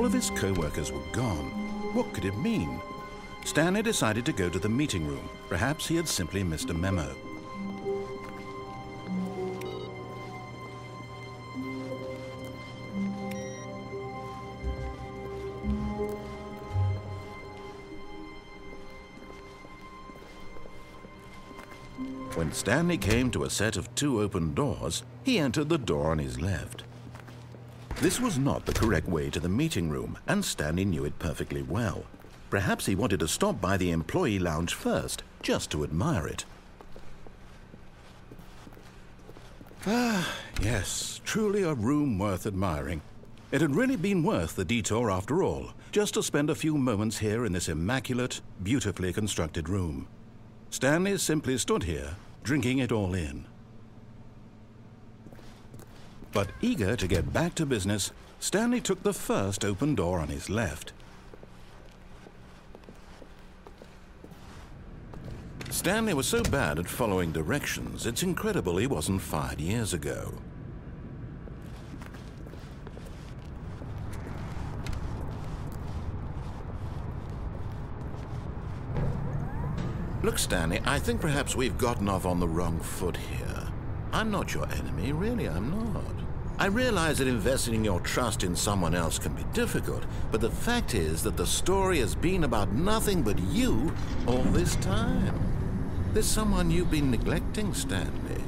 All of his co-workers were gone. What could it mean? Stanley decided to go to the meeting room. Perhaps he had simply missed a memo. When Stanley came to a set of two open doors, he entered the door on his left. This was not the correct way to the meeting room, and Stanley knew it perfectly well. Perhaps he wanted to stop by the employee lounge first, just to admire it. Ah, yes, truly a room worth admiring. It had really been worth the detour after all, just to spend a few moments here in this immaculate, beautifully constructed room. Stanley simply stood here, drinking it all in. But eager to get back to business, Stanley took the first open door on his left. Stanley was so bad at following directions, it's incredible he wasn't fired years ago. Look, Stanley, I think perhaps we've gotten off on the wrong foot here. I'm not your enemy, really, I'm not. I realize that investing your trust in someone else can be difficult, but the fact is that the story has been about nothing but you all this time. There's someone you've been neglecting, Stanley.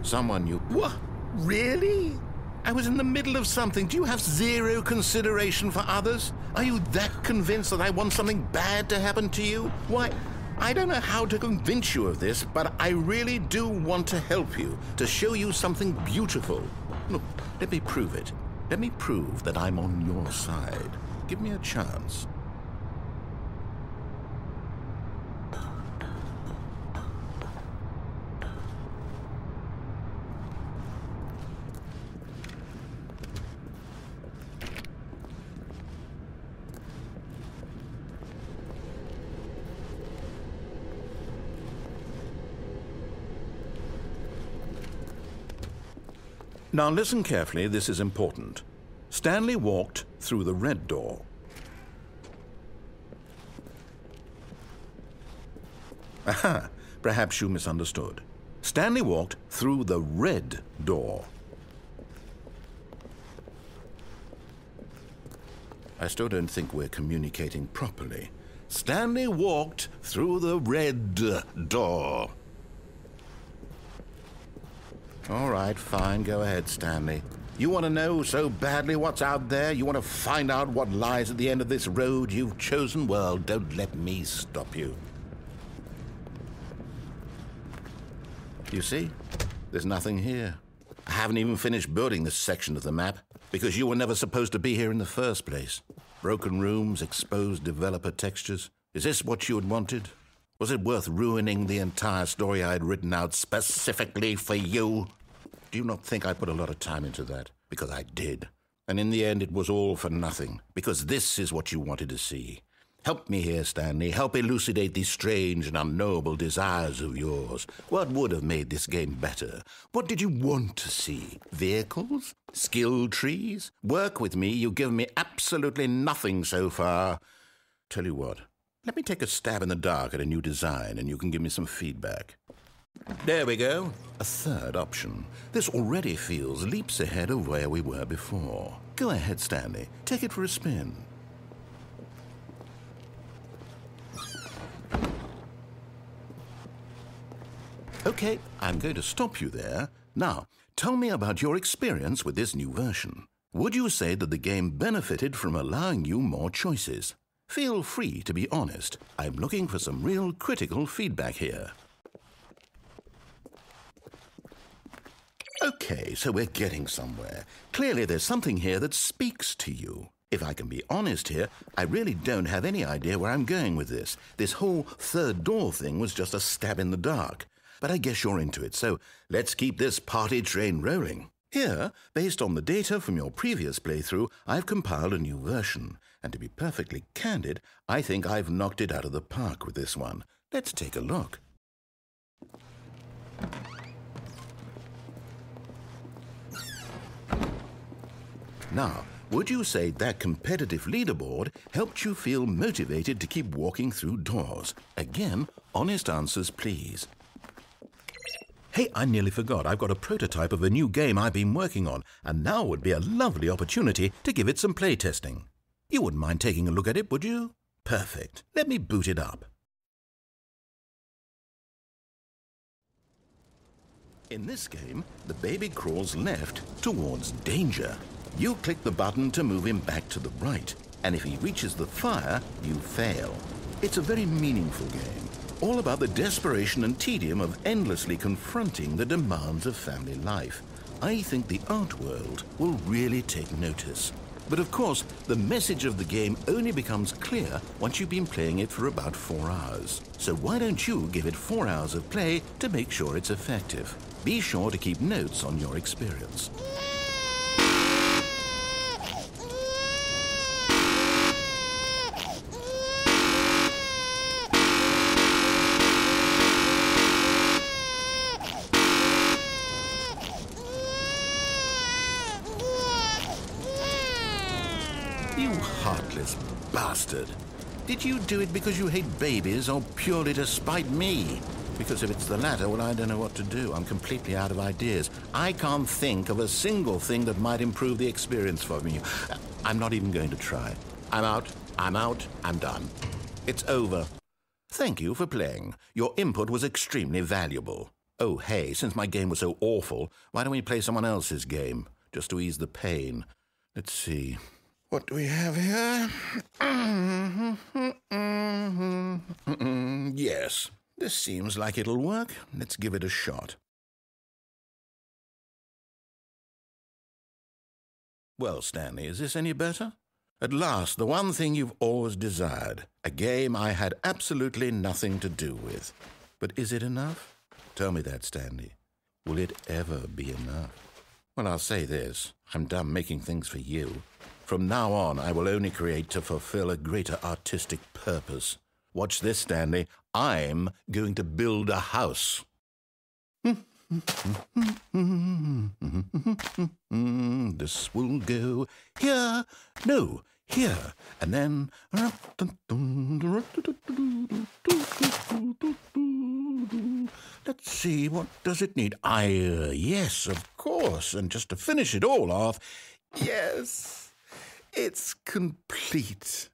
Someone you... What? Really? I was in the middle of something. Do you have zero consideration for others? Are you that convinced that I want something bad to happen to you? Why... I don't know how to convince you of this, but I really do want to help you, to show you something beautiful. Look, let me prove it. Let me prove that I'm on your side. Give me a chance. Now listen carefully, this is important. Stanley walked through the red door. Aha, perhaps you misunderstood. Stanley walked through the red door. I still don't think we're communicating properly. Stanley walked through the red door. All right, fine, go ahead, Stanley. You want to know so badly what's out there? You want to find out what lies at the end of this road you've chosen? Well, don't let me stop you. You see? There's nothing here. I haven't even finished building this section of the map, because you were never supposed to be here in the first place. Broken rooms, exposed developer textures. Is this what you had wanted? Was it worth ruining the entire story I had written out specifically for you? Do you not think I put a lot of time into that? Because I did. And in the end, it was all for nothing. Because this is what you wanted to see. Help me here, Stanley. Help elucidate these strange and unknowable desires of yours. What would have made this game better? What did you want to see? Vehicles? Skill trees? Work with me. You give me absolutely nothing so far. Tell you what. Let me take a stab in the dark at a new design, and you can give me some feedback. There we go. A third option. This already feels leaps ahead of where we were before. Go ahead, Stanley. Take it for a spin. Okay, I'm going to stop you there. Now, tell me about your experience with this new version. Would you say that the game benefited from allowing you more choices? Feel free to be honest. I'm looking for some real critical feedback here. Okay, so we're getting somewhere. Clearly there's something here that speaks to you. If I can be honest here, I really don't have any idea where I'm going with this. This whole third door thing was just a stab in the dark. But I guess you're into it, so let's keep this party train rolling. Here, based on the data from your previous playthrough, I've compiled a new version. And to be perfectly candid, I think I've knocked it out of the park with this one. Let's take a look. Now, Would you say that competitive leaderboard helped you feel motivated to keep walking through doors? Again, honest answers, please. Hey, I nearly forgot. I've got a prototype of a new game I've been working on, and now would be a lovely opportunity to give it some playtesting. You wouldn't mind taking a look at it, would you? Perfect. Let me boot it up. In this game, the baby crawls left towards danger. You click the button to move him back to the right, and if he reaches the fire, you fail. It's a very meaningful game, all about the desperation and tedium of endlessly confronting the demands of family life. I think the art world will really take notice. But of course, the message of the game only becomes clear once you've been playing it for about 4 hours. So why don't you give it 4 hours of play to make sure it's effective? Be sure to keep notes on your experience. You heartless bastard. Did you do it because you hate babies or purely to spite me? Because if it's the latter, well, I don't know what to do. I'm completely out of ideas. I can't think of a single thing that might improve the experience for me. I'm not even going to try. I'm out, I'm done. It's over. Thank you for playing. Your input was extremely valuable. Oh, hey, since my game was so awful, why don't we play someone else's game? Just to ease the pain. Let's see. What do we have here? Yes. This seems like it'll work. Let's give it a shot. Well, Stanley, is this any better? At last, the one thing you've always desired, a game I had absolutely nothing to do with. But is it enough? Tell me that, Stanley. Will it ever be enough? Well, I'll say this. I'm done making things for you. From now on, I will only create to fulfill a greater artistic purpose. Watch this, Stanley. I'm going to build a house. This will go here. No, here. And then... Let's see, what does it need? Yes, of course. And just to finish it all off... Yes, it's complete.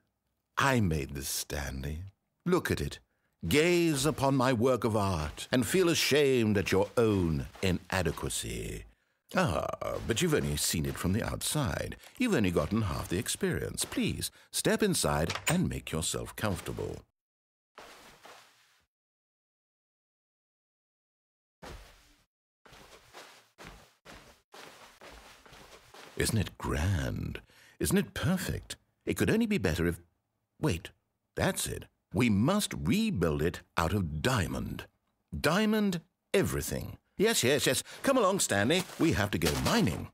I made this, Stanley. Look at it. Gaze upon my work of art and feel ashamed at your own inadequacy. Ah, but you've only seen it from the outside. You've only gotten half the experience. Please, step inside and make yourself comfortable. Isn't it grand? Isn't it perfect? It could only be better if... Wait, that's it. We must rebuild it out of diamond. Diamond everything. Yes, yes, yes. Come along, Stanley. We have to go mining.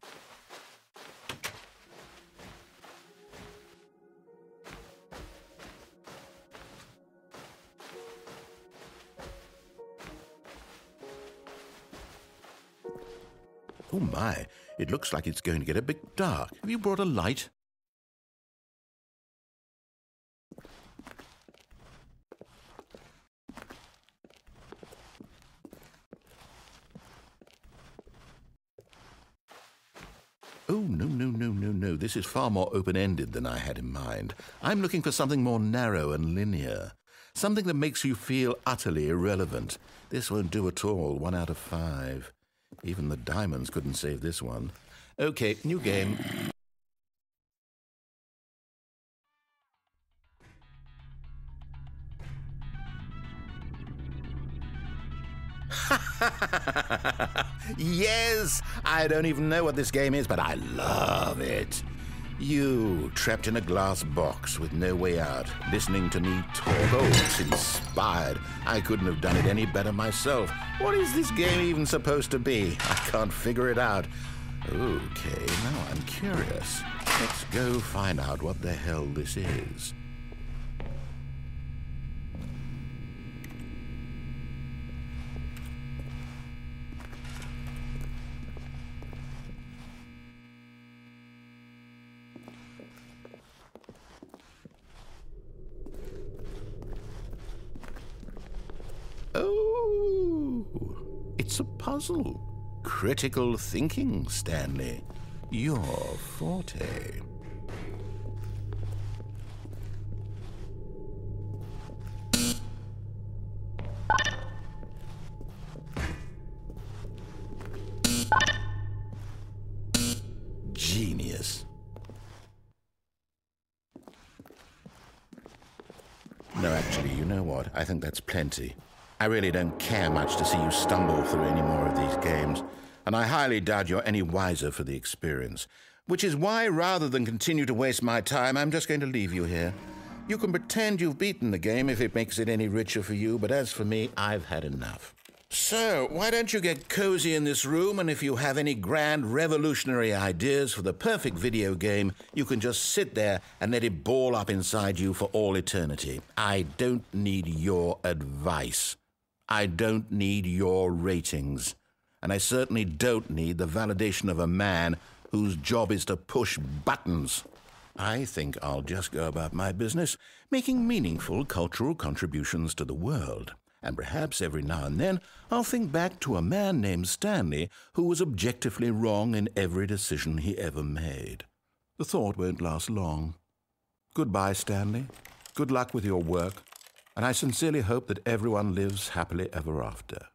Oh, my. It looks like it's going to get a bit dark. Have you brought a light? Oh, no. This is far more open-ended than I had in mind. I'm looking for something more narrow and linear. Something that makes you feel utterly irrelevant. This won't do at all. 1 out of 5. Even the diamonds couldn't save this one. Okay, new game. Yes, I don't even know what this game is, but I love it. You, trapped in a glass box with no way out, listening to me talk. Oh, it's inspired. I couldn't have done it any better myself. What is this game even supposed to be? I can't figure it out. Okay, now I'm curious. Let's go find out what the hell this is. Oh, it's a puzzle. Critical thinking, Stanley. Your forte. Genius. No, actually, you know what? I think that's plenty. I really don't care much to see you stumble through any more of these games, and I highly doubt you're any wiser for the experience, which is why, rather than continue to waste my time, I'm just going to leave you here. You can pretend you've beaten the game if it makes it any richer for you, but as for me, I've had enough. So, why don't you get cozy in this room, and if you have any grand revolutionary ideas for the perfect video game, you can just sit there and let it ball up inside you for all eternity. I don't need your advice. I don't need your ratings. And I certainly don't need the validation of a man whose job is to push buttons. I think I'll just go about my business, making meaningful cultural contributions to the world. And perhaps every now and then, I'll think back to a man named Stanley who was objectively wrong in every decision he ever made. The thought won't last long. Goodbye, Stanley. Good luck with your work. And I sincerely hope that everyone lives happily ever after.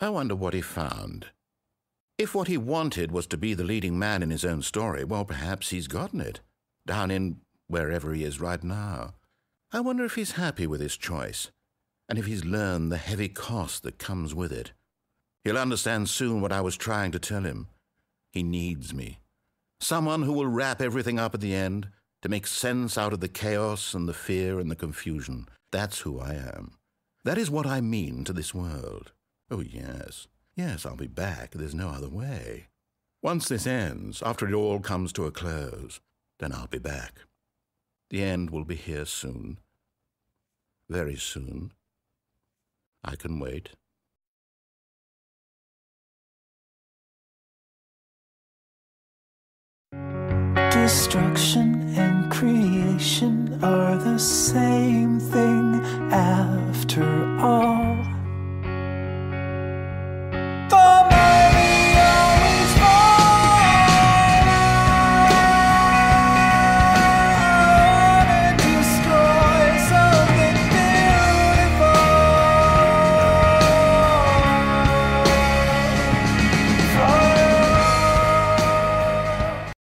I wonder what he found. If what he wanted was to be the leading man in his own story, well, perhaps he's gotten it, down in wherever he is right now. I wonder if he's happy with his choice, and if he's learned the heavy cost that comes with it. He'll understand soon what I was trying to tell him. He needs me. Someone who will wrap everything up at the end, to make sense out of the chaos and the fear and the confusion. That's who I am. That is what I mean to this world. Oh, yes. Yes, I'll be back. There's no other way. Once this ends, after it all comes to a close, then I'll be back. The end will be here soon. Very soon. I can wait. Destruction and creation are the same thing after all.